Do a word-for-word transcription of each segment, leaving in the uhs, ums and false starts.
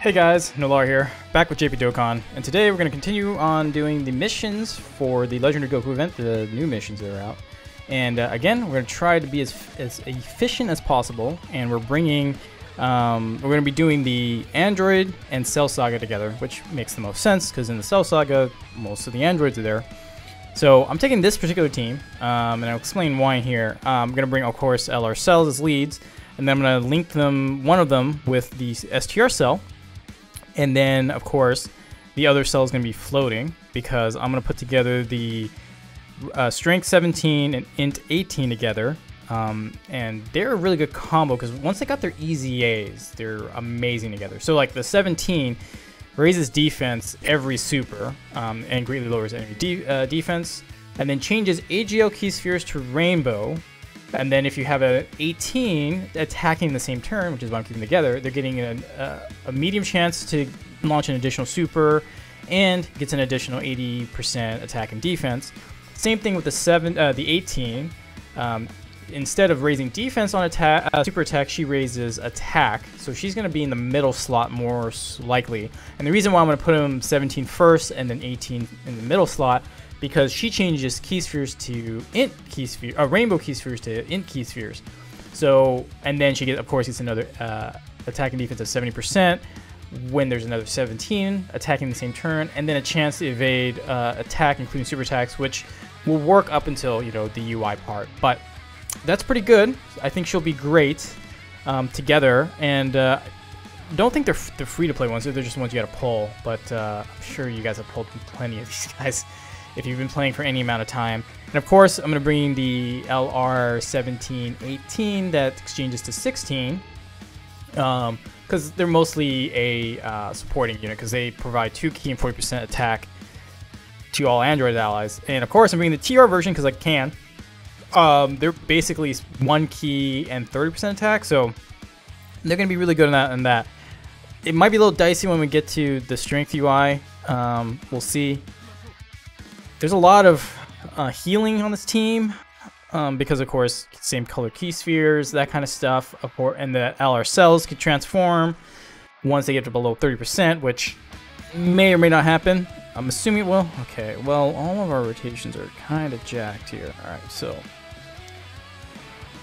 Hey guys, N L R here, back with J P Dokkan, and today we're going to continue on doing the missions for the Legendary Goku event, the new missions that are out. And uh, again, we're going to try to be as, as efficient as possible, and we're bringing, um, we're going to be doing the Android and Cell Saga together, which makes the most sense, because in the Cell Saga, most of the Androids are there. So I'm taking this particular team, um, and I'll explain why here. Uh, I'm going to bring, of course, L R Cells as leads, and then I'm going to link them, one of them, with the S T R Cell. And then, of course, the other cell is going to be floating because I'm going to put together the uh, Strength seventeen and I N T eighteen together. Um, and they're a really good combo because once they got their E Z As, they're amazing together. So, like, the seventeen raises defense every super um, and greatly lowers enemy de uh, defense. And then changes A G L key spheres to rainbow. And then if you have a eighteen attacking the same turn, which is why I'm keeping together, they're getting a, a, a medium chance to launch an additional super and gets an additional eighty percent attack and defense. Same thing with the seven, uh, the eighteen. Um, instead of raising defense on attack, uh, super attack, she raises attack. So she's going to be in the middle slot more likely. And the reason why I'm going to put them seventeen first and then eighteen in the middle slot, because she changes key spheres to int key spheres, uh, rainbow key spheres to int key spheres. So, and then she gets, of course, gets another uh, attack and defense of seventy percent when there's another seventeen attacking the same turn, and then a chance to evade uh, attack, including super attacks, which will work up until, you know, the U I part. But that's pretty good. I think she'll be great um, together, and uh, don't think they're f they're free-to-play ones. They're just ones you got to pull, but uh, I'm sure you guys have pulled plenty of these guys if you've been playing for any amount of time. And of course, I'm going to bring the L R seventeen eighteen that exchanges to sixteen, because um, they're mostly a uh, supporting unit, because they provide two key and forty percent attack to all Android allies. And of course, I'm bringing the T R version because I can. Um, they're basically one key and thirty percent attack, so they're going to be really good in that, in that. It might be a little dicey when we get to the Strength U I. Um, we'll see. There's a lot of uh, healing on this team um, because, of course, same color key spheres, that kind of stuff. And the L R cells could transform once they get to below thirty percent, which may or may not happen. I'm assuming it will. Okay, well, all of our rotations are kind of jacked here. All right, so.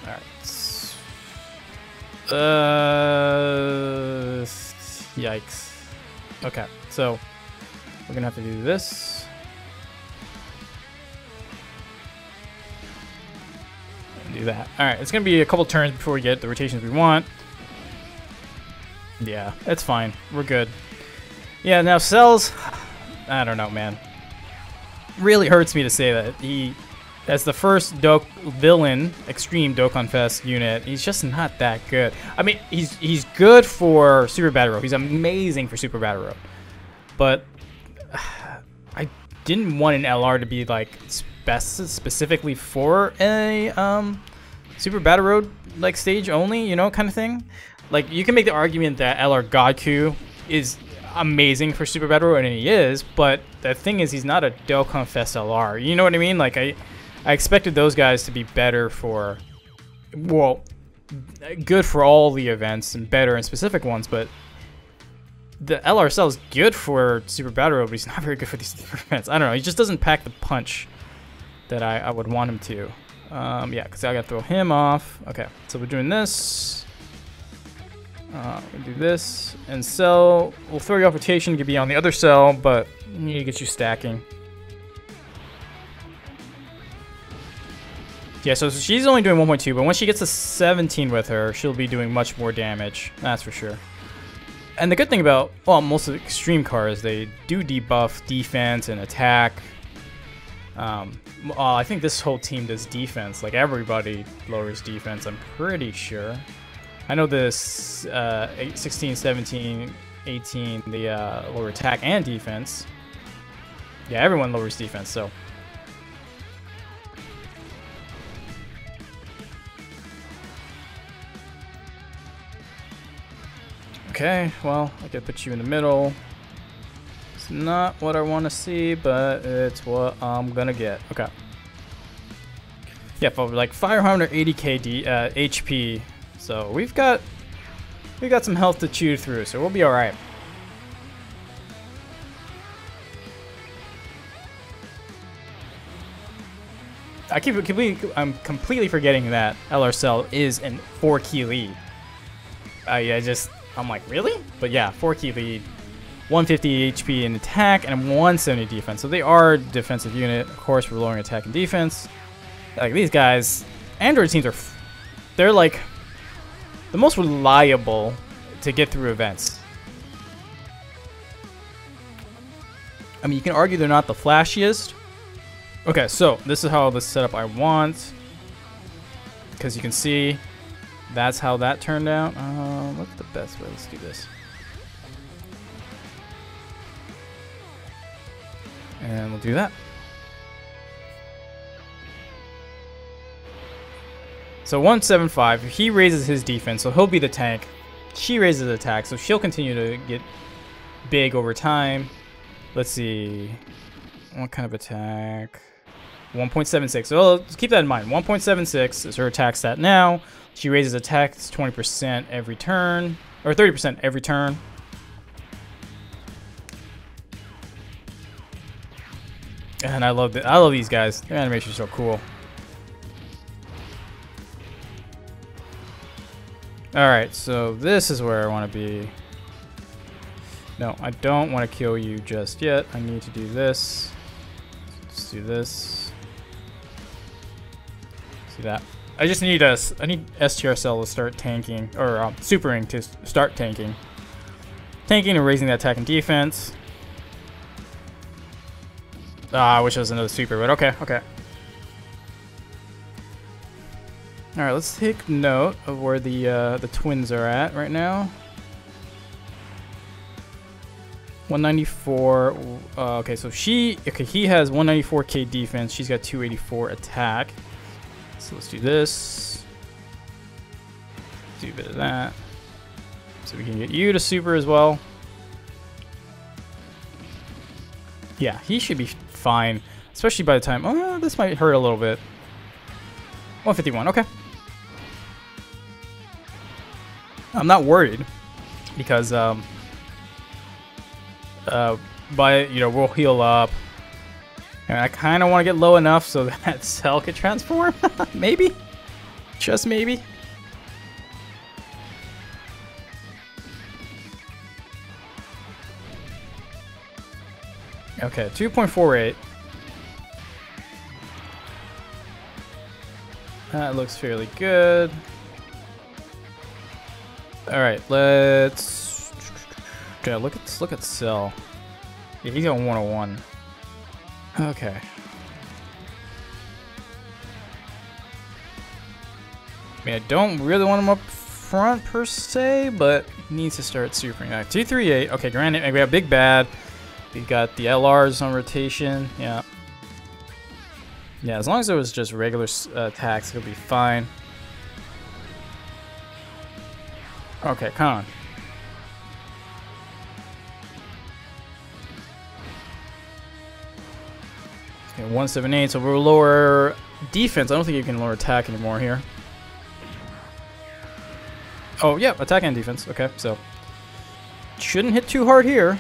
All right. Uh, yikes. Okay, so we're going to have to do this. Do that. All right, it's gonna be a couple turns before we get the rotations we want. Yeah, that's fine. We're good. Yeah, now Cells, I don't know, man. Really hurts me to say that he, as the first Dok villain, extreme Dokkan Fest unit, he's just not that good. I mean, he's he's good for Super Battle Road. He's amazing for Super Battle Road, but uh, I didn't want an L R to be like best specifically for a um, Super Battle Road like stage only, you know, kind of thing. Like, you can make the argument that L R Goku is amazing for Super Battle Road, and he is, but the thing is, he's not a Dokkan Fest L R. You know what I mean? Like, I, I expected those guys to be better for, well, good for all the events and better in specific ones, but the L R Cell is good for Super Battle Road, but he's not very good for these events. I don't know. He just doesn't pack the punch that I, I would want him to. Um, yeah, because I gotta throw him off. Okay, so we're doing this. Uh, we'll do this. And Cell, we'll throw you off rotation. You could be on the other Cell, but we need to get you stacking. Yeah, so she's only doing one point two, but once she gets a seventeen with her, she'll be doing much more damage. That's for sure. And the good thing about, well, most of the extreme cars, they do debuff defense and attack. Um, uh, I think this whole team does defense. Like, everybody lowers defense, I'm pretty sure. I know this uh, sixteen, seventeen, eighteen, the uh, lower attack and defense. Yeah, everyone lowers defense, so. Okay, well, I could put you in the middle. It's not what I want to see, but it's what I'm gonna get. Okay. Yeah, for like five hundred eighty K D uh, H P, so we've got we got some health to chew through, so we'll be all right. I keep completely, I'm completely forgetting that L R Cell is an four key lead. I, I just, I'm like, really? But yeah, four key lead, one fifty H P in attack and one seventy defense. So they are a defensive unit, of course, for lowering attack and defense. Like these guys, Android teams are, f they're like the most reliable to get through events. I mean, you can argue they're not the flashiest. Okay, so this is how the setup I want. Because you can see, that's how that turned out. Uh, what's the best way? Let's do this. And we'll do that. So one seventy-five, he raises his defense, so he'll be the tank. She raises attack, so she'll continue to get big over time. Let's see. What kind of attack? one point seven six. So keep that in mind. one point seven six is her attack stat now. She raises attacks twenty percent every turn, or thirty percent every turn. And I love the, I love these guys. Their animation is so cool. All right, so this is where I want to be. No, I don't want to kill you just yet. I need to do this. Let's do this. See that? I just need us. I need S T R Cell to start tanking, or um, supering to start tanking, tanking and raising the attack and defense. Ah, I wish I was another super, but okay, okay. All right, let's take note of where the uh, the twins are at right now. one ninety-four, uh, okay, so she, okay, he has one ninety-four K defense, she's got two eighty-four attack. So let's do this. Do a bit of that. So we can get you to super as well. Yeah, he should be fine, especially by the time, oh, this might hurt a little bit. one fifty-one, okay. I'm not worried because, um, Uh, but you know, we'll heal up, and I kind of want to get low enough so that Cell could transform. Maybe, just maybe. Okay, two point four eight. That looks fairly good. All right, let's. Yeah, look at look at Cell. Yeah, he's on one oh one. Okay. I mean, I don't really want him up front per se, but he needs to start supering. Right, two three eight. Okay, granted, we have Big Bad. We got the L Rs on rotation. Yeah. Yeah, as long as it was just regular uh, attacks, it'll be fine. Okay, come on. one seventy-eight, so we'll lower defense. I don't think you can lower attack anymore here. Oh, yeah, attack and defense. Okay, so shouldn't hit too hard here.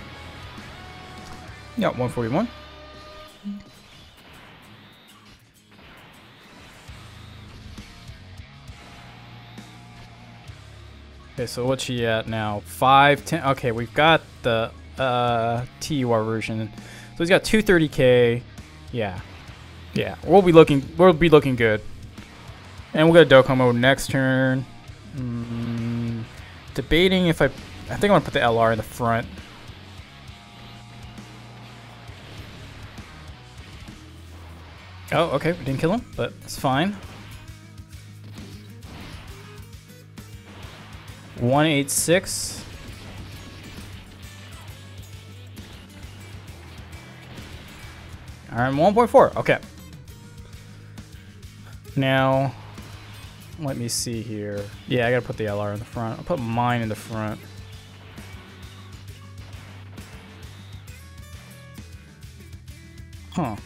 Yeah, one forty-one. Okay, so what's she at now? five ten. Okay, we've got the uh, T U R version. So he's got two thirty K. Yeah, yeah, we'll be looking, we'll be looking good, and we'll go to Dokkan mode next turn. Mm, debating if I, I think I'm gonna put the L R in the front. Oh, okay, we didn't kill him, but it's fine. one eighty-six. Alright, one point four, okay. Now, let me see here. Yeah, I gotta put the L R in the front. I'll put mine in the front. Huh,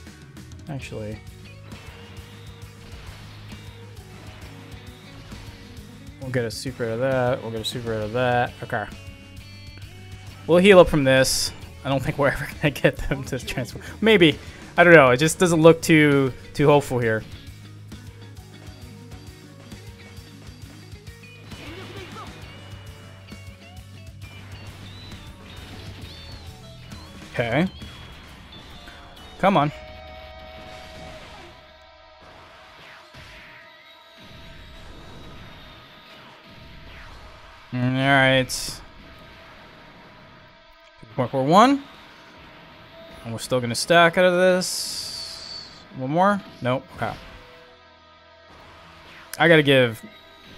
actually. We'll get a super out of that, we'll get a super out of that, okay. We'll heal up from this. I don't think we're ever gonna get them to transform. Maybe. I don't know, it just doesn't look too too hopeful here. Okay. Come on. All right. two point four one. And we're still going to stack out of this. One more? Nope. Okay. I got to give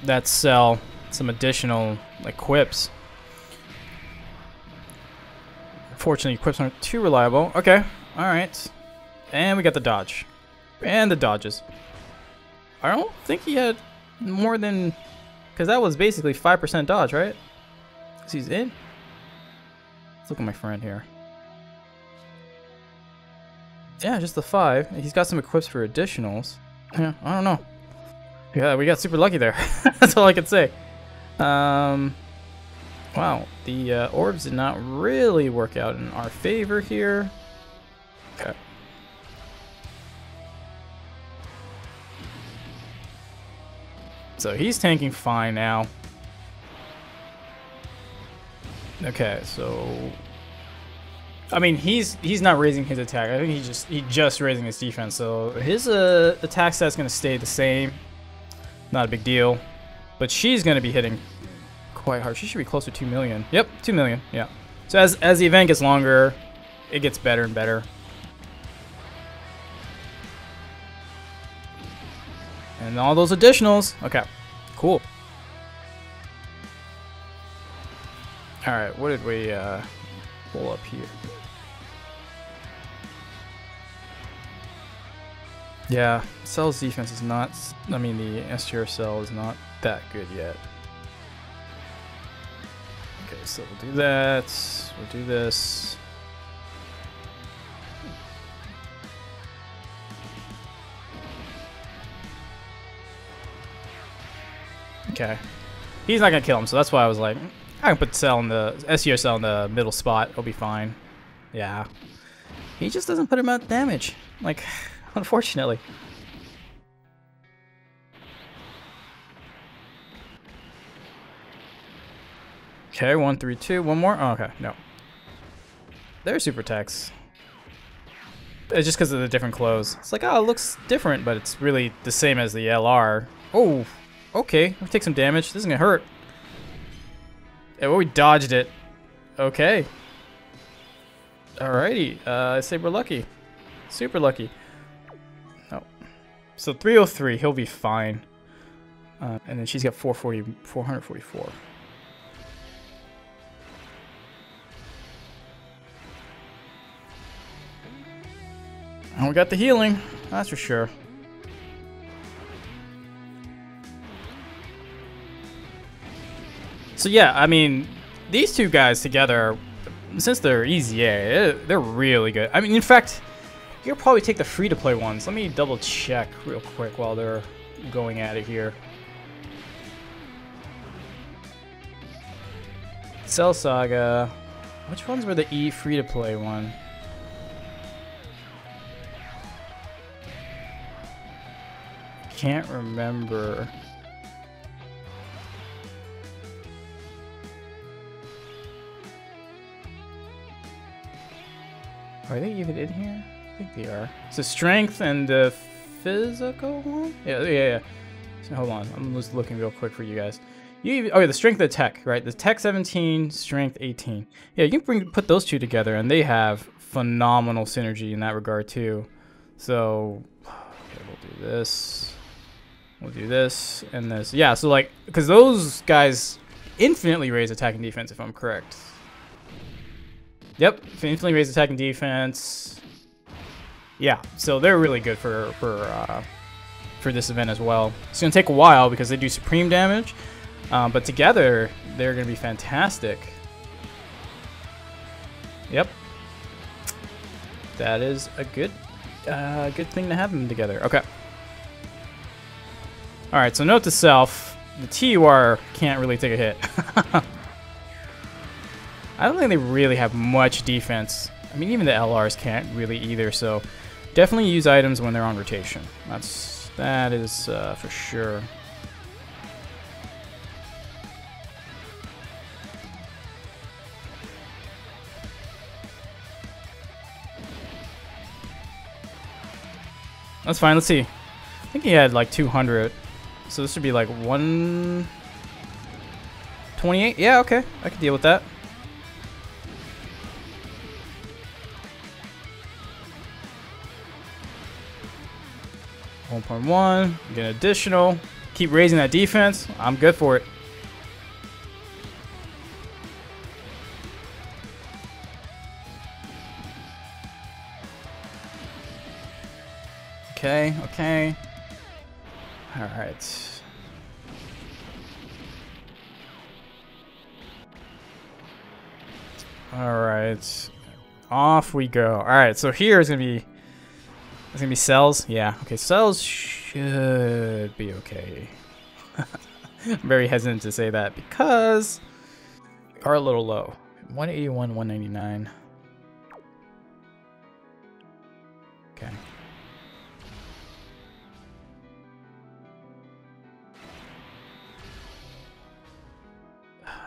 that cell some additional like quips. Unfortunately, quips aren't too reliable. Okay. All right. And we got the dodge. And the dodges. I don't think he had more than... Because that was basically five percent dodge, right? Because he's in. Let's look at my friend here. Yeah, just the five. He's got some equips for additionals. Yeah, I don't know. Yeah, we got super lucky there. That's all I can say. Um, wow, the uh, orbs did not really work out in our favor here. Okay. So he's tanking fine now. Okay, so I mean he's he's not raising his attack. I think he just he just raising his defense. So his uh, attack stat's gonna stay the same. Not a big deal. But she's gonna be hitting quite hard. She should be close to two million. Yep, two million. Yeah. So as as the event gets longer, it gets better and better. And all those additionals. Okay, cool. All right, what did we uh, pull up here? Yeah, Cell's defense is not, I mean, the S T R Cell is not that good yet. Okay, so we'll do that. We'll do this. Okay. He's not going to kill him, so that's why I was like, I can put Cell in the, S T R Cell in the middle spot. It'll be fine. Yeah. He just doesn't put him out damage. Like, unfortunately. Okay, one, three, two, one more. Oh, okay, no. They're super techs. It's just because of the different clothes. It's like, oh, it looks different, but it's really the same as the L R. Oh, okay, we take some damage. This isn't gonna hurt. Yeah, well, we dodged it. Okay. Alrighty. Uh, I say we're lucky. Super lucky. Oh. So three oh three, he'll be fine. Uh, and then she's got four forty, four forty-four. And we got the healing. That's for sure. So yeah, I mean, these two guys together, since they're E Z A, they're really good. I mean, in fact, you'll probably take the free-to-play ones. Let me double-check real quick while they're going at it here. Cell Saga. Which ones were the E free-to-play one? Can't remember. Are they even in here? I think they are. It's the strength and the physical one? Yeah, yeah, yeah. So hold on. I'm just looking real quick for you guys. You even, okay, the strength of the tech, right? The tech seventeen, strength eighteen. Yeah, you can bring, put those two together, and they have phenomenal synergy in that regard, too. So, okay, we'll do this. We'll do this and this. Yeah, so, like, because those guys infinitely raise attack and defense, if I'm correct. Yep, infinitely raise attack and defense. Yeah, so they're really good for for uh, for this event as well. It's gonna take a while because they do supreme damage, um, but together they're gonna be fantastic. Yep, that is a good uh, good thing to have them together. Okay. All right. So note to self: the T U R can't really take a hit. I don't think they really have much defense. I mean, even the L Rs can't really either, so definitely use items when they're on rotation. That's, that is uh, for sure. That's fine. Let's see. I think he had like two hundred. So this should be like one twenty-eight. Yeah, okay. I can deal with that. one point one. Get an additional. Keep raising that defense. I'm good for it. Okay, okay. All right. All right. Off we go. All right, so here is going to be it's going to be cells. Yeah. Okay, cells should be okay. I'm very hesitant to say that because we are a little low. one eighty-one, one ninety-nine. Okay.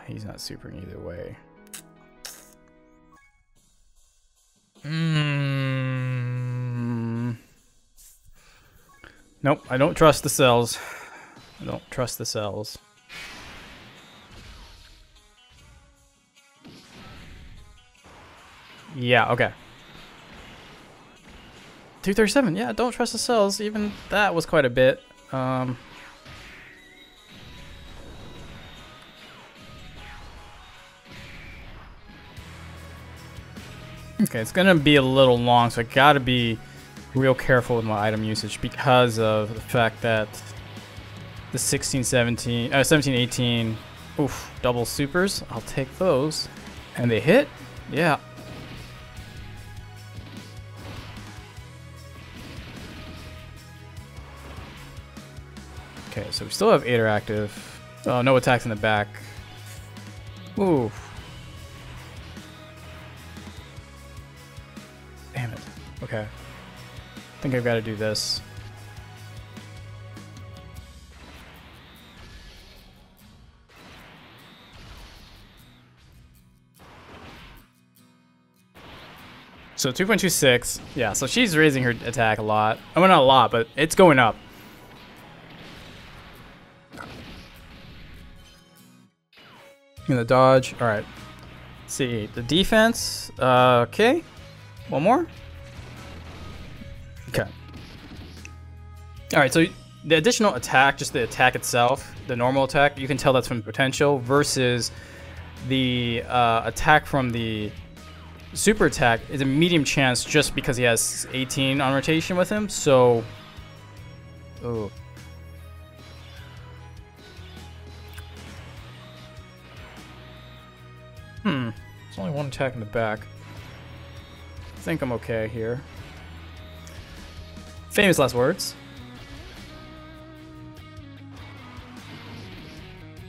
He's not super either way. Mm. Nope, I don't trust the cells. I don't trust the cells. Yeah, okay. two thirty-seven, yeah, don't trust the cells. Even that was quite a bit. Um... Okay, it's gonna be a little long, so I gotta be real careful with my item usage because of the fact that the sixteen seventeen, uh, seventeen eighteen, oof, double supers. I'll take those, and they hit. Yeah. Okay, so we still have eight active. Oh, no attacks in the back. Ooh. Okay, I think I've got to do this. So two point two six, yeah, so she's raising her attack a lot. I mean, not a lot, but it's going up. Gonna dodge, all right. Let's see, the defense, uh, okay, one more. Okay. All right, so the additional attack, just the attack itself, the normal attack, you can tell that's from potential versus the uh, attack from the super attack is a medium chance just because he has eighteen on rotation with him. So, oh. Hmm, there's only one attack in the back. I think I'm okay here. Famous last words.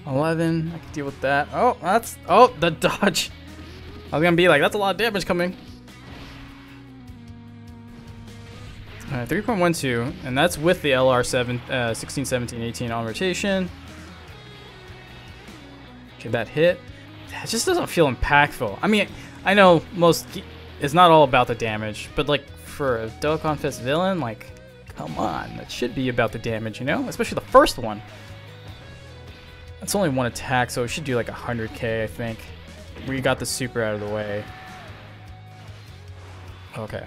eleven, I can deal with that. Oh, that's, oh, the dodge. I was gonna be like, that's a lot of damage coming. All right, three point one two, and that's with the L R uh, sixteen, seventeen, eighteen on rotation. Okay, that hit. That just doesn't feel impactful. I mean, I know most, it's not all about the damage, but like for a Dokkan Fest villain, like, come on, that should be about the damage, you know? Especially the first one. That's only one attack, so it should do like one hundred K, I think. We got the super out of the way. Okay.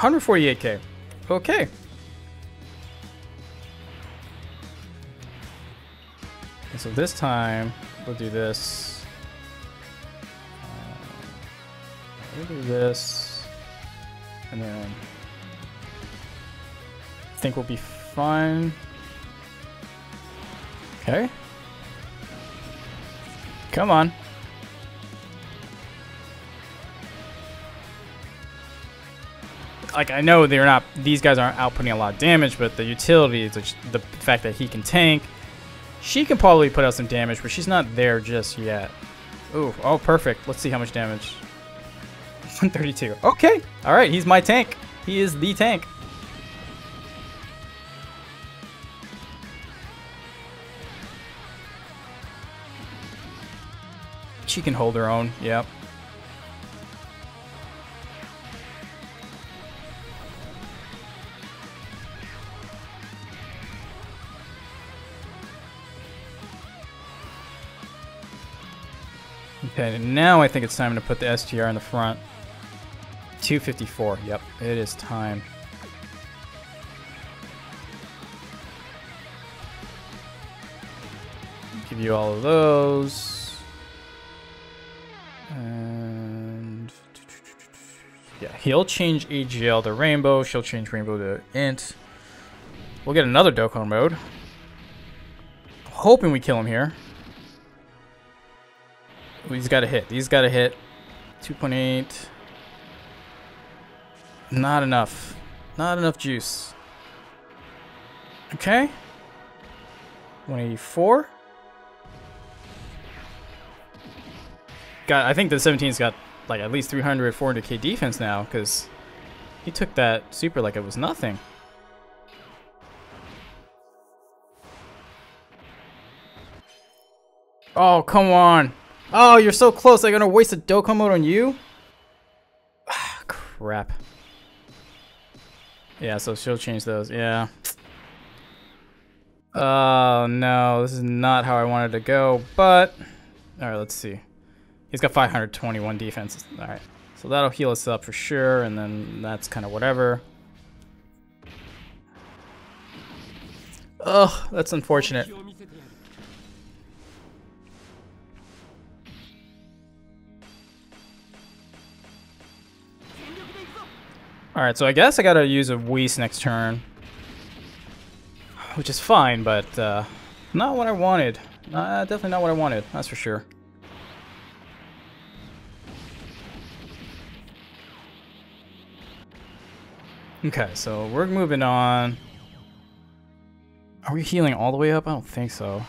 one forty-eight K. Okay. And so this time, we'll do this. We'll do this, and then I think we'll be fine. Okay. Come on. Like, I know they're not; these guys aren't outputting a lot of damage, but the utility is the fact that he can tank. She can probably put out some damage, but she's not there just yet. Ooh, oh, perfect. Let's see how much damage. one thirty-two. Okay. All right, he's my tank. He is the tank. She can hold her own, yep. Okay, now I think it's time to put the S T R in the front. two fifty-four, yep, it is time. Give you all of those. And yeah, he'll change E G L to Rainbow, she'll change Rainbow to I N T. We'll get another Dokkan mode. Hoping we kill him here. He's got to hit. He's got to hit. two point eight. Not enough. Not enough juice. Okay. one eighty-four. Got. I think the seventeen's got like at least three hundred, four hundred K defense now because he took that super like it was nothing. Oh, come on. Oh, you're so close. I'm going to waste a Dokkan mode on you? Ah, crap. Yeah, so she'll change those. Yeah. Oh, no. This is not how I wanted to go, but... All right, let's see. He's got five hundred twenty-one defense. All right. So that'll heal us up for sure, and then that's kind of whatever. Ugh, that's unfortunate. Alright, so I guess I gotta use a Whis next turn. Which is fine, but uh, not what I wanted. Uh, definitely not what I wanted, that's for sure. Okay, so we're moving on. Are we healing all the way up? I don't think so.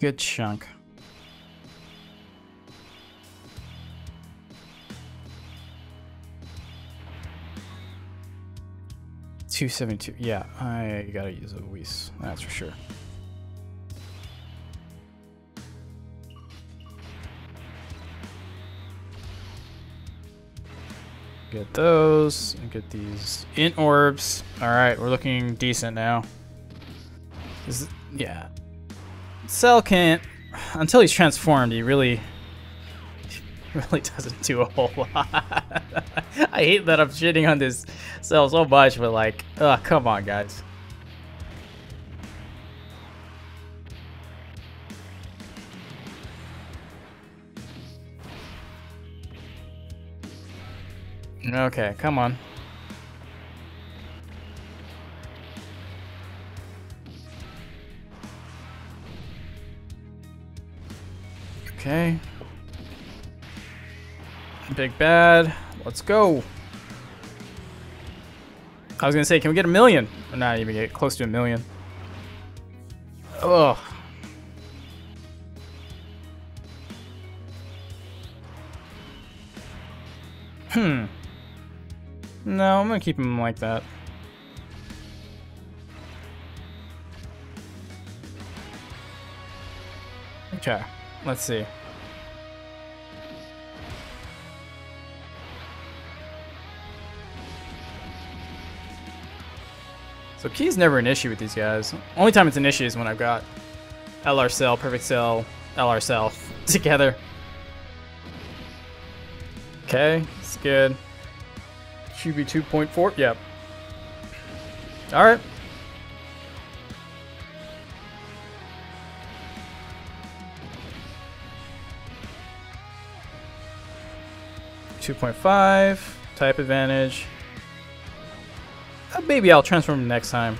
Good chunk. two seventy-two, yeah, I gotta use a Whis, that's for sure. Get those, and get these I N T orbs. Alright, we're looking decent now. Is, yeah. Cell can't, until he's transformed, he really, really doesn't do a whole lot. I hate that I'm shitting on this Cell so much, but like, oh, come on, guys. Okay, come on. Okay. Big bad. Let's go. I was gonna say, can we get a million? Or not even get close to a million. Ugh. Hmm. No, I'm gonna keep him like that. Okay, let's see. So key's never an issue with these guys. Only time it's an issue is when I've got L R Cell, Perfect Cell, L R Cell together. Okay, it's good. Q B two point four, yep. All right. two point five, type advantage. Maybe I'll transform him next time.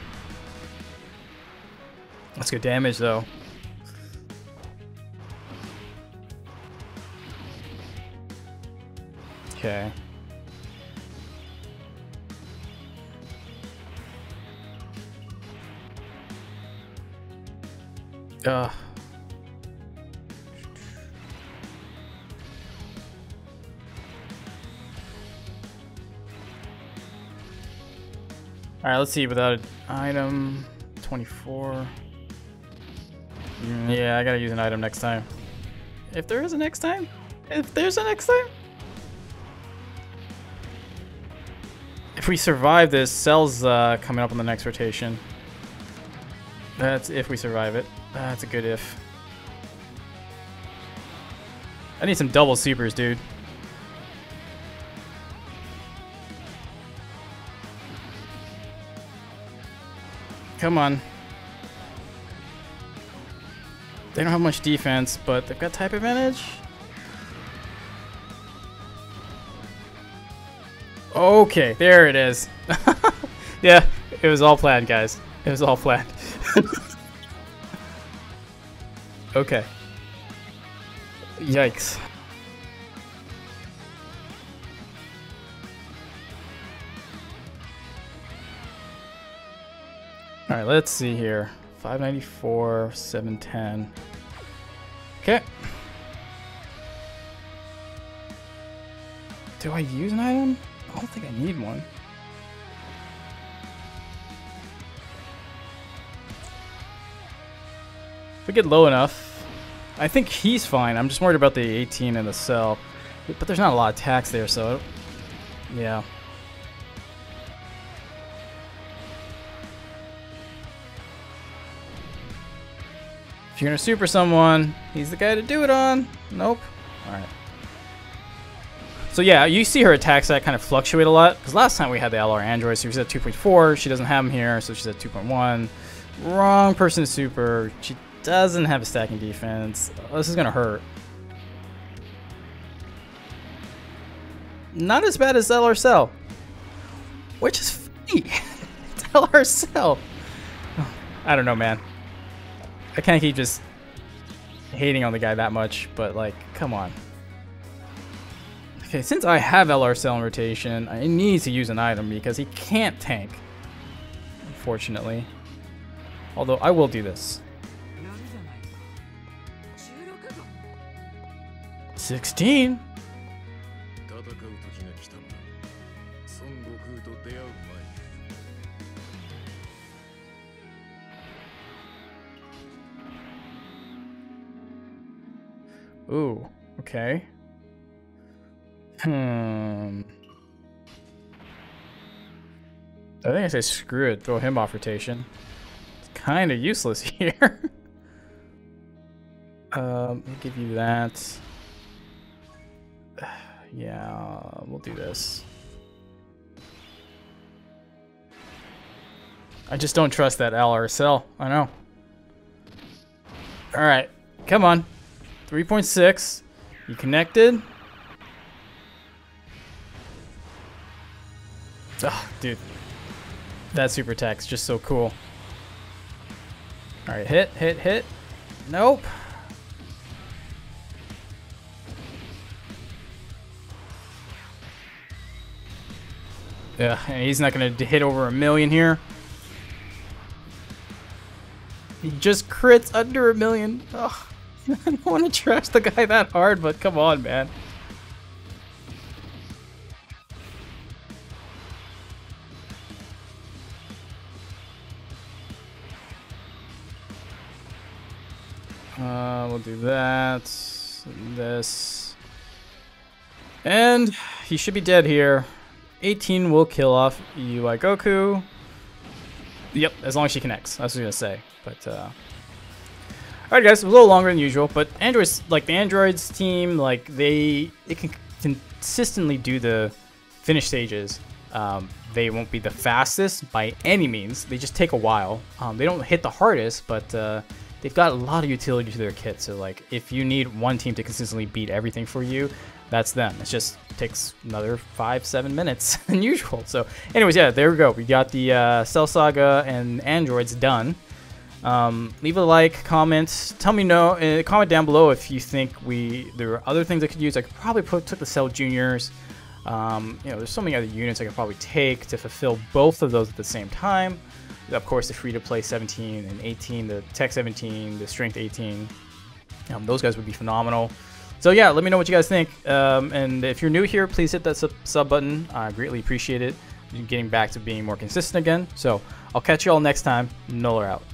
That's good damage, though. Okay. Ugh. All right, let's see, without an item, twenty-four. Yeah, I gotta use an item next time. If there is a next time? If there's a next time? If we survive this, Cell's uh, coming up on the next rotation. That's if we survive it. That's a good if. I need some double supers, dude. Come on. They don't have much defense, but they've got type advantage. Okay, there it is. Yeah, it was all planned, guys. It was all planned. Okay. Yikes. All right, let's see here. five ninety-four, seven ten. Okay. Do I use an item? I don't think I need one. If we get low enough, I think he's fine. I'm just worried about the eighteen and the Cell. But there's not a lot of attacks there, so yeah. If you're gonna super someone, he's the guy to do it on. Nope. All right. So yeah, you see her attacks that kind of fluctuate a lot. Because last time we had the L R Android, so she's at two point four. She doesn't have him here, so she's at two point one. Wrong person to super. She doesn't have a stacking defense. Oh, this is gonna hurt. Not as bad as L R Cell, which is funny. It's L R Cell. I don't know, man. I can't keep just hating on the guy that much, but like, come on. Okay, since I have L R Cell in rotation, I need to use an item because he can't tank, unfortunately. Although I will do this. sixteen? Ooh, okay. Hmm. I think I say screw it, throw him off rotation. It's kind of useless here. um, I'll give you that. Yeah, we'll do this. I just don't trust that L R Cell. I know. All right, come on. three point six, you connected? Oh, dude, that super attack's just so cool. All right, hit, hit, hit. Nope. Yeah, he's not gonna hit over a million here. He just crits under a million. Ugh. I don't want to trash the guy that hard, but come on, man. Uh, we'll do that. This. And he should be dead here. eighteen will kill off U I Goku. Yep, as long as she connects. That's what I was going to say. But, uh... All right, guys, it was a little longer than usual, but Android's like the Android's team, like they they can consistently do the finish stages. Um, they won't be the fastest by any means. They just take a while. Um, they don't hit the hardest, but uh, they've got a lot of utility to their kit. So like, if you need one team to consistently beat everything for you, that's them. It just takes another five, seven minutes than usual. So, anyways, yeah, there we go. We got the uh, Cell Saga and Androids done. Um, leave a like, comment, tell me no, uh, comment down below if you think we, there are other things I could use. I could probably put, took the Cell Juniors, um, you know, there's so many other units I could probably take to fulfill both of those at the same time. Of course, the free-to-play seventeen and eighteen, the Tech seventeen, the Strength eighteen, um, those guys would be phenomenal. So yeah, let me know what you guys think, um, and if you're new here, please hit that sub, sub button. I greatly appreciate it, getting back to being more consistent again. So I'll catch you all next time. Noller out.